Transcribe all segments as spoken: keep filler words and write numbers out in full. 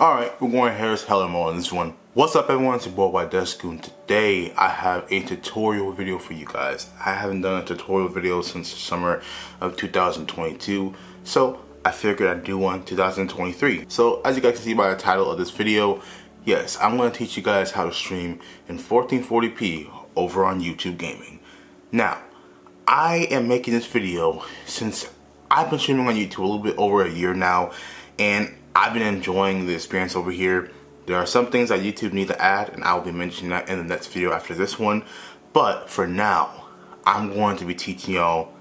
Alright, we're going Harris Heller mode on this one. What's up everyone, it's your boy White Desku, and today I have a tutorial video for you guys. I haven't done a tutorial video since the summer of two thousand twenty-two, so I figured I'd do one two thousand twenty-three. So as you guys can see by the title of this video, yes, I'm going to teach you guys how to stream in fourteen forty p over on YouTube Gaming. Now, I am making this video since I've been streaming on YouTube a little bit over a year now, and I've been enjoying the experience over here. There are some things that YouTube needs to add, and I'll be mentioning that in the next video after this one. But for now, I'm going to be teaching y'all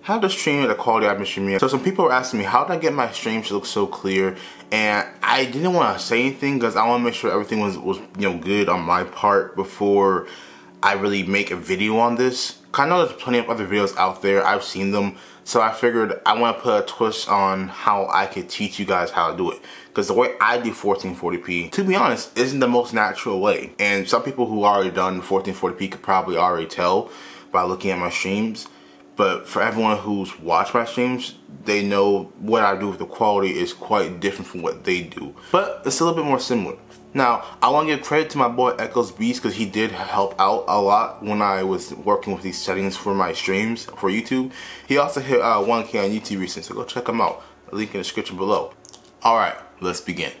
how to stream at the quality I've been streaming. So some people were asking me, how did I get my streams to look so clear? And I didn't want to say anything because I want to make sure everything was, was you know, good on my part before I really make a video on this. I know there's plenty of other videos out there, I've seen them, so I figured I want to put a twist on how I could teach you guys how to do it. Because the way I do fourteen forty p, to be honest, isn't the most natural way. And some people who already done fourteen forty p could probably already tell by looking at my streams. But for everyone who's watched my streams, they know what I do with the quality is quite different from what they do. But it's a little bit more similar. Now, I want to give credit to my boy Echoes Beast because he did help out a lot when I was working with these settings for my streams for YouTube. He also hit uh, one K on YouTube recently, so go check him out. Link in the description below. Alright, let's begin.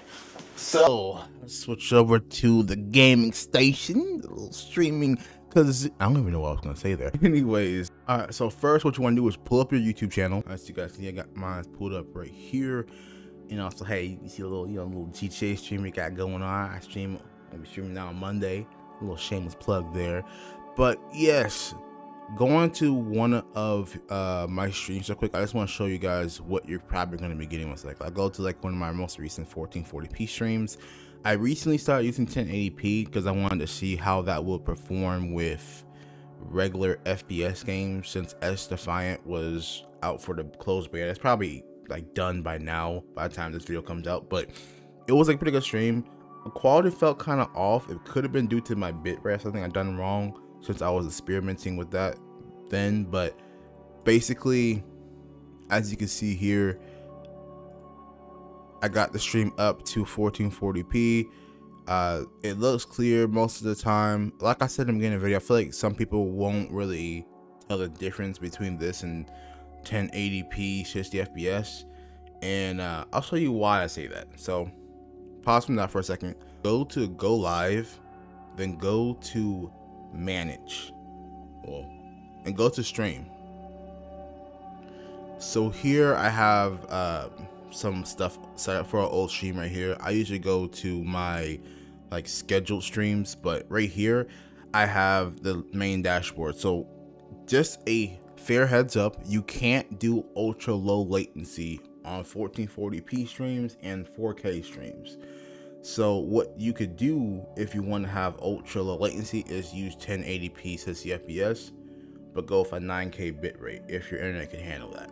So, switch over to the gaming station, streaming, because I don't even know what I was going to say there. Anyways, alright, so first what you want to do is pull up your YouTube channel. As you guys see, I got mine pulled up right here. You know, so hey, you see a little, you know, little G T A stream we got going on. I stream, I'll be streaming now on Monday. A little shameless plug there, but yes, going to one of uh, my streams real quick. I just want to show you guys what you're probably going to be getting. Once like I go to like one of my most recent fourteen forty p streams, I recently started using ten eighty p because I wanted to see how that will perform with regular F P S games since S Defiant was out for the closed beta. That's probably like done by now by the time this video comes out, but it was like a pretty good stream. The quality felt kind of off. It could have been due to my bit rate, something I've done wrong since I was experimenting with that then. But basically, as you can see here, I got the stream up to fourteen forty p. Uh it looks clear most of the time. Like I said in the beginning of the video, I feel like some people won't really tell the difference between this and ten eighty p sixty F P S, and uh, I'll show you why I say that. So pause from that for a second, go to go live, then go to manage, well, and go to stream. So here I have uh, some stuff set up for our old stream right here. I usually go to my like scheduled streams, but right here I have the main dashboard. So just a fair heads up, you can't do ultra low latency on fourteen forty p streams and four K streams. So what you could do if you want to have ultra low latency is use ten eighty p sixty F P S, but go for a nine K bitrate if your internet can handle that.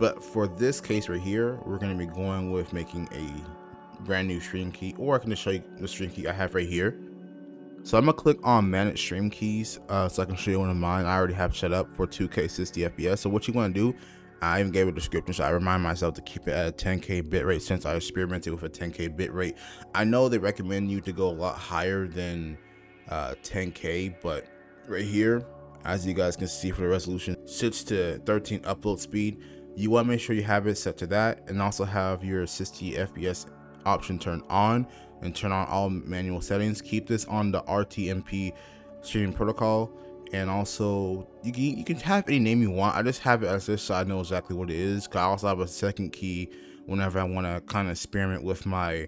But for this case right here, we're going to be going with making a brand new stream key, or I can just show you the stream key I have right here. So I'm gonna click on manage stream keys uh, so I can show you one of mine. I already have set up for two K sixty F P S. So what you wanna do, I even gave a description, so I remind myself to keep it at a ten K bitrate since I experimented with a ten K bitrate. I know they recommend you to go a lot higher than uh, ten K, but right here, as you guys can see for the resolution, six to thirteen upload speed, you wanna make sure you have it set to that, and also have your sixty F P S option turned on, and turn on all manual settings. Keep this on the R T M P streaming protocol, and also you can, you can have any name you want. I just have it as this so I know exactly what it is. Cause I also have a second key whenever I want to kind of experiment with my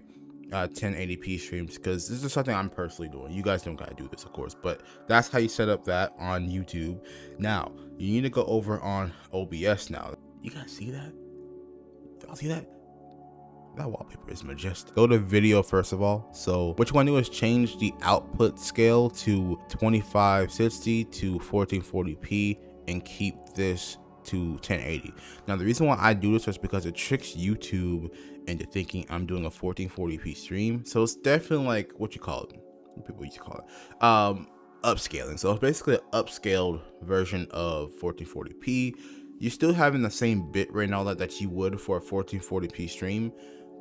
uh, ten eighty p streams, because this is something I'm personally doing. You guys don't gotta do this, of course, but that's how you set up that on YouTube. Now you need to go over on O B S now. You guys see that? Y'all see that? That wallpaper is majestic. Go to video first of all. So what you want to do is change the output scale to twenty-five sixty to fourteen forty p and keep this to ten eighty. Now the reason why I do this is because it tricks YouTube into thinking I'm doing a fourteen forty p stream. So it's definitely like what you call it, what people used to call it, um, upscaling. So it's basically an upscaled version of fourteen forty p. You're still having the same bit rate and all that that you would for a fourteen forty p stream,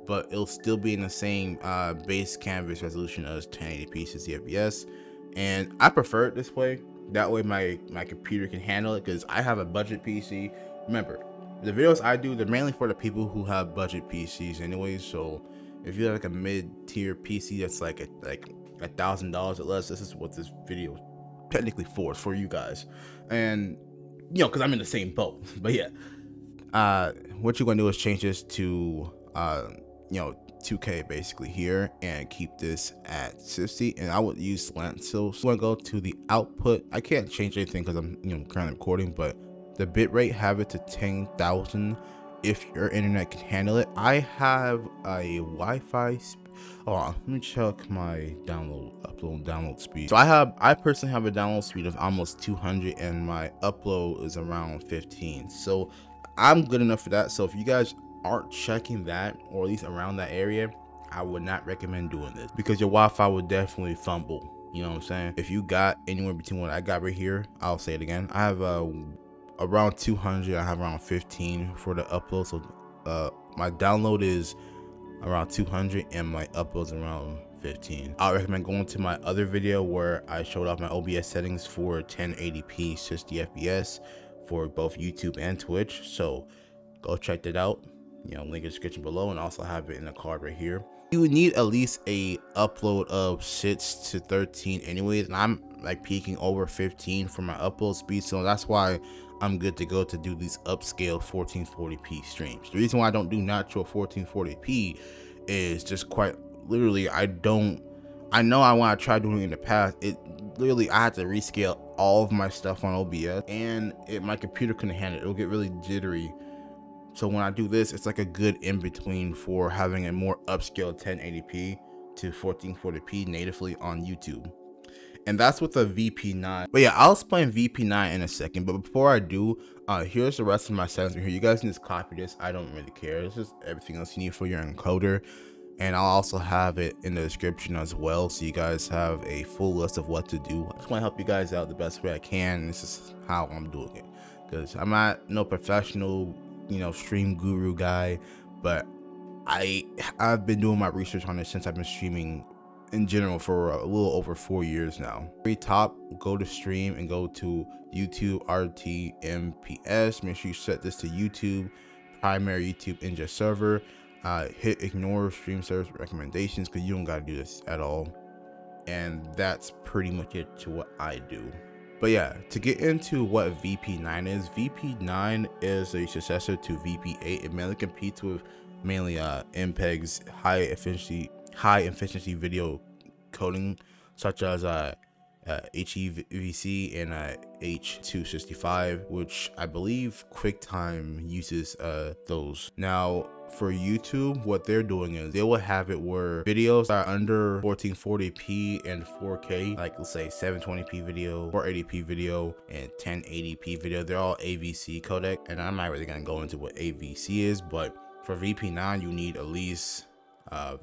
but it'll still be in the same uh, base canvas resolution as ten eighty p sixty f p s. And I prefer it this way. That way my, my computer can handle it, because I have a budget P C. Remember, the videos I do, they're mainly for the people who have budget P Cs anyways. So if you have like a mid-tier P C that's like a, like a thousand dollars or less, this is what this video is technically for. It's for you guys. And, you know, because I'm in the same boat. But yeah, uh, what you're going to do is change this to, uh, you know, two K basically here, and keep this at sixty, and I would use slant. So I'm gonna go to the output. I can't change anything because I'm, you know, currently recording, but the bitrate, have it to ten thousand if your internet can handle it. I have a Wi-Fi. Hold on, let me check my download, upload, download speed. So I have, I personally have a download speed of almost two hundred, and my upload is around fifteen. So I'm good enough for that. So if you guys aren't checking that, or at least around that area, I would not recommend doing this, because your Wi-Fi would definitely fumble. You know what I'm saying? If you got anywhere between what I got right here, I'll say it again, I have uh, around two hundred, I have around fifteen for the upload. So uh, my download is around two hundred and my upload's around fifteen. I recommend going to my other video where I showed off my O B S settings for ten eighty p sixty f p s for both YouTube and Twitch. So go check that out. You know, link in the description below, and also have it in the card right here. You would need at least a upload of six to thirteen anyways, and I'm like peaking over fifteen for my upload speed, so that's why I'm good to go to do these upscale fourteen forty p streams. The reason why I don't do natural fourteen forty p is just quite literally, I don't, I know I want to try doing it in the past, it literally, I had to rescale all of my stuff on O B S, and it, my computer couldn't handle it. It'll get really jittery. So when I do this, it's like a good in-between for having a more upscale ten eighty p to fourteen forty p natively on YouTube. And that's with a V P nine. But yeah, I'll explain V P nine in a second. But before I do, uh, here's the rest of my settings here. You guys can just copy this. I don't really care. This is everything else you need for your encoder. And I'll also have it in the description as well, so you guys have a full list of what to do. I just want to help you guys out the best way I can. This is how I'm doing it, because I'm not no professional, you know, stream guru guy, but I I've been doing my research on it since I've been streaming in general for a little over four years now. Very top, go to stream and go to YouTube R T M P S. Make sure you set this to YouTube primary YouTube ingest server. Uh, hit ignore stream service recommendations, because you don't got to do this at all. And that's pretty much it to what I do. But yeah, to get into what V P nine is, V P nine is a successor to V P eight. It mainly competes with mainly uh, M PEG's high efficiency, high efficiency video coding, such as uh, uh, H E V C and uh, H two sixty-five, which I believe QuickTime uses uh, those. Now, for YouTube, what they're doing is they will have it where videos that are under fourteen forty p and four K, like let's say seven twenty p video, four eighty p video, and ten eighty p video, they're all A V C codec. And I'm not really gonna go into what A V C is, but for V P nine, you need at least uh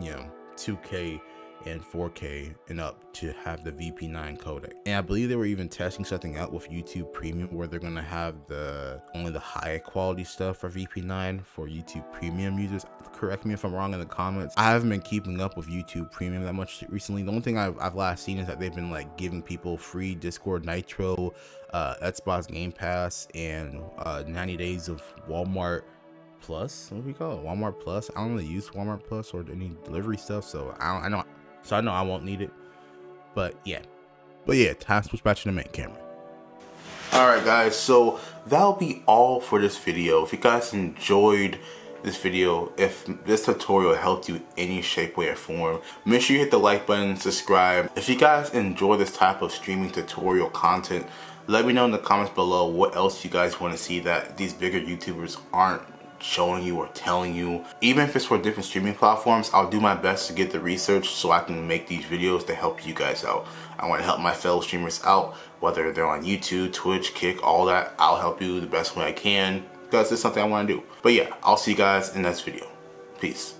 you know two K and four K and up to have the V P nine codec. And I believe they were even testing something out with YouTube Premium, where they're gonna have the only the high quality stuff for V P nine for YouTube Premium users. Correct me if I'm wrong in the comments. I haven't been keeping up with YouTube Premium that much recently. The only thing I've, I've last seen is that they've been like giving people free Discord Nitro, uh, Xbox Game Pass, and uh, ninety days of Walmart Plus. What do we call it? Walmart Plus. I don't really use Walmart Plus or any delivery stuff, so I don't, I know. So I know I won't need it, but yeah. But yeah, time to switch back to the main camera. All right, guys, so that'll be all for this video. If you guys enjoyed this video, if this tutorial helped you in any shape, way, or form, make sure you hit the like button, subscribe. If you guys enjoy this type of streaming tutorial content, let me know in the comments below what else you guys want to see that these bigger YouTubers aren't showing you or telling you. Even if it's for different streaming platforms, I'll do my best to get the research so I can make these videos to help you guys out. I want to help my fellow streamers out, whether they're on YouTube, Twitch, Kick, all that. I'll help you the best way I can, because it's something I want to do. But yeah, I'll see you guys in the next video. Peace.